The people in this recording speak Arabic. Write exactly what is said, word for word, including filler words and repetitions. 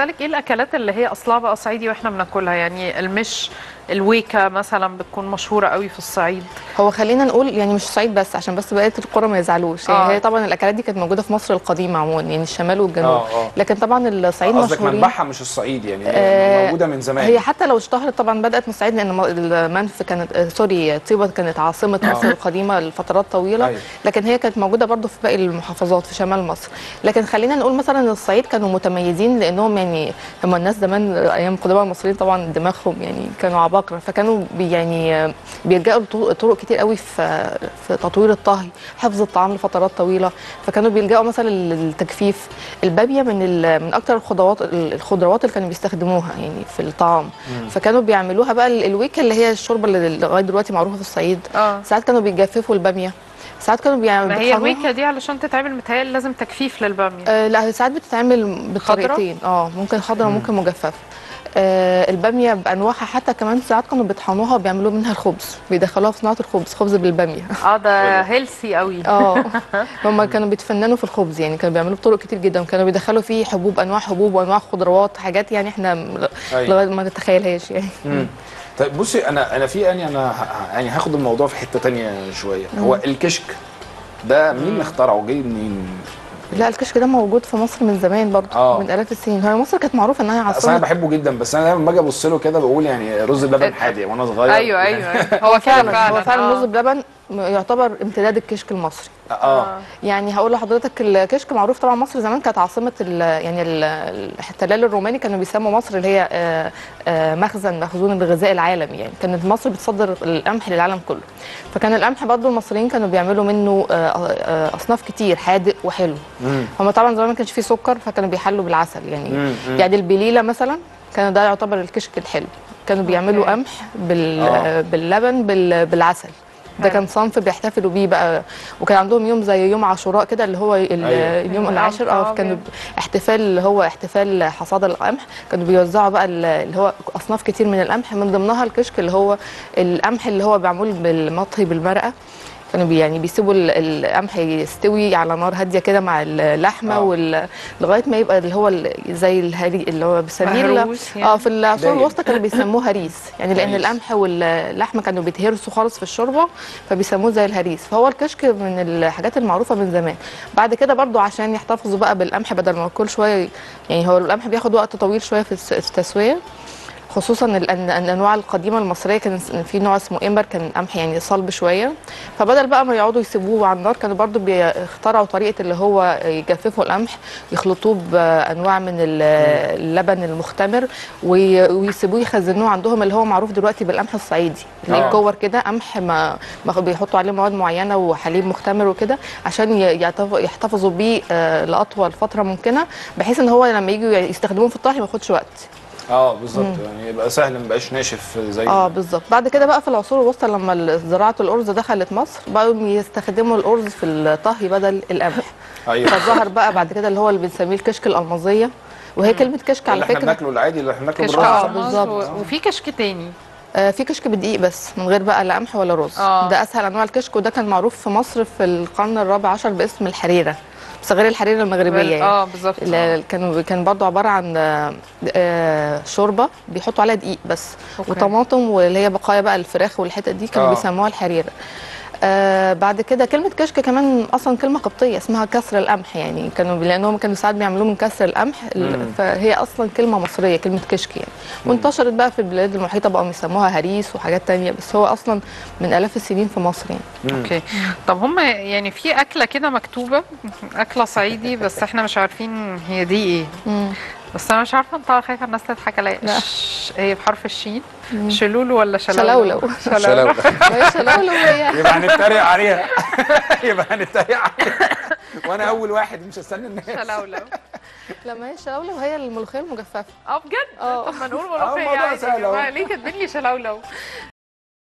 اسالك ايه الاكلات اللي هي اصلها بقى صعيدي واحنا بناكلها؟ يعني المش، الويكه مثلا بتكون مشهوره قوي في الصعيد. هو خلينا نقول يعني مش الصعيد بس، عشان بس بقيه القرى ما يزعلوش. آه. يعني هي طبعا الاكلات دي كانت موجوده في مصر القديمه عموما، يعني الشمال والجنوب. آه آه. لكن طبعا الصعيد مشهورين. قصدك منبعها مش الصعيد يعني؟ آه موجوده من زمان. هي حتى لو اشتهرت طبعا بدات من الصعيد، لان المنف كانت آه سوري طيبه كانت عاصمه آه. مصر القديمه لفترات طويله. أيوة. لكن هي كانت موجوده برضو في باقي المحافظات في شمال مصر. لكن خلينا نقول مثلا الصعيد كانوا متميزين لانهم يعني هم الناس زمان ايام القدماء المصريين طبعا دماغهم يعني كانوا عباقره، فكانوا يعني بيلجأوا لطرق كتير قوي في في تطوير الطهي، حفظ الطعام لفترات طويله، فكانوا بيلجأوا مثلا للتجفيف. البابيه من من اكتر الخضروات الخضروات اللي كانوا بيستخدموها يعني في الطعام، فكانوا بيعملوها بقى الويكه اللي هي الشوربه اللي لغايه دلوقتي معروفه في الصعيد. آه. ساعات كانوا بيجففوا الباميه، ساعات كانوا بيعملوا. هي الويكه دي علشان تتعمل متهيألي لازم تجفيف للباميه. آه لا، ساعات بتتعمل بطريقتين، اه ممكن خضره وممكن مجففه. آه الباميه بانواعها حتى كمان ساعات كانوا بيطحنوها وبيعملوا منها الخبز، بيدخلوها في صناعه الخبز، خبز بالباميه. اه ده هيلثي قوي. اه هم كانوا بيتفننوا في الخبز، يعني كانوا بيعملوه بطرق كتير جدا، وكانوا بيدخلوا فيه حبوب، انواع حبوب وانواع خضروات، حاجات يعني احنا لغايه ما نتخيلهاش يعني. مم. طيب بصي، انا انا في اني انا يعني هاخد الموضوع في حته ثانيه شويه. هو الكشك ده مين اللي اخترعه؟ جاي منين؟ لا الكشك ده موجود في مصر من زمان برضه. آه. من آلاف السنين. هي مصر كانت معروفه انها عاصمه. انا بحبه جدا، بس انا لما باجي ابص له كده بقول يعني رز بلبن حادق وانا صغير. ايوه ايوه هو فعلا هو فعلا رز بلبن يعتبر امتداد الكشك المصري. اه يعني هقول لحضرتك الكشك معروف طبعا. مصر زمان كانت عاصمه ال يعني ال الاحتلال الروماني، كانوا بيسموا مصر اللي هي آآ آآ مخزن مخزون الغذاء العالمي، يعني كانت مصر بتصدر القمح للعالم كله. فكان القمح برضه المصريين كانوا بيعملوا منه آآ آآ اصناف كتير، حادق وحلو. هم طبعا زمان ما كانش فيه سكر، فكانوا بيحلوا بالعسل يعني. مم. يعني البليله مثلا كان ده يعتبر الكشك الحلو، كانوا بيعملوا قمح بال آه. باللبن بال بالعسل. ده كان صنف بيحتفلوا بيه بقى، وكان عندهم يوم زي يوم عاشوراء كده اللي هو أيوة. اليوم العاشر اه كانوا احتفال اللي هو احتفال حصاد القمح، كانوا بيوزعوا بقى اللي هو اصناف كتير من القمح، من ضمنها الكشك اللي هو القمح اللي هو معمول بالمطهي بالمرقه. كانوا يعني بيسيبوا القمح يستوي على نار هاديه كده مع اللحمه آه. وال... لغايه ما يبقى اللي هو زي الهري اللي هو بيسميه اه في العصور الوسطى كانوا بيسموه هريس، يعني لان القمح واللحمه كانوا بيتهرسوا خالص في الشوربه، فبيسموه زي الهريس. فهو الكشك من الحاجات المعروفه من زمان. بعد كده برده عشان يحتفظوا بقى بالقمح بدل ما كل شويه، يعني هو القمح بياخد وقت طويل شويه في التسويه، خصوصا الانواع القديمه المصريه كان في نوع اسمه امبر، كان قمح يعني صلب شويه، فبدل بقى ما يقعدوا يسيبوه على النار كانوا برضو بيخترعوا طريقه اللي هو يجففوا القمح، يخلطوه بانواع من اللبن المختمر ويسيبوه يخزنوه عندهم، اللي هو معروف دلوقتي بالقمح الصعيدي اللي هي الكور كده، قمح ما بيحطوا عليه مواد معينه وحليب مختمر وكده عشان يحتفظوا بيه لاطول فتره ممكنه، بحيث ان هو لما يجوا يستخدموه في الطهي ما ياخدش وقت. اه بالظبط، يعني يبقى سهل ما بقاش ناشف زي اه بالظبط. بعد كده بقى في العصور الوسطى لما زراعه الارز دخلت مصر بقوا يستخدموا الارز في الطهي بدل القمح. ايوه فظهر بقى بعد كده اللي هو اللي بنسميه الكشك الالمازيه، وهي كلمه كشك على فكره اللي احنا بناكله العادي اللي احنا بناكله بالرز. اه بالظبط. وفي كشك تاني آه في كشك بدقيق بس من غير بقى لا قمح ولا رز. آه. ده اسهل انواع الكشك، وده كان معروف في مصر في القرن الرابع عشر باسم الحريره، بس غير الحريره المغربيه يعني. اه بالظبط. كان كان برضه عباره عن آه شوربه بيحطوا عليها دقيق بس أوكي. وطماطم واللي هي بقايا بقى الفراخ والحتت دي كانوا آه. بيسموها الحريره. آه بعد كده كلمه كشك كمان اصلا كلمه قبطيه اسمها كسر القمح، يعني كانوا لانهم كانوا ساعات بيعملوه من كسر القمح، فهي اصلا كلمه مصريه كلمه كشك يعني. وانتشرت بقى في البلاد المحيطه بقوا يسموها هريس وحاجات تانية، بس هو اصلا من الاف السنين في مصر يعني. اوكي طب هم يعني في اكله كده مكتوبه اكله صعيدي بس احنا مش عارفين هي دي ايه. مم. بس انا مش عارفه انطقها، خايفه الناس تضحك عليا. هي بحرف الشين. شلولو ولا شلولو؟ شلولو. هي شلولو. يبقى هنتريق عليها، يبقى هنتريق عليها وانا اول واحد مش هستنى الناس. شلولو لما هي شلولو هي الملوخيه المجففه. اه بجد؟ طب ما نقول ملوخيه يعني. ليه كاتبين لي شلولو؟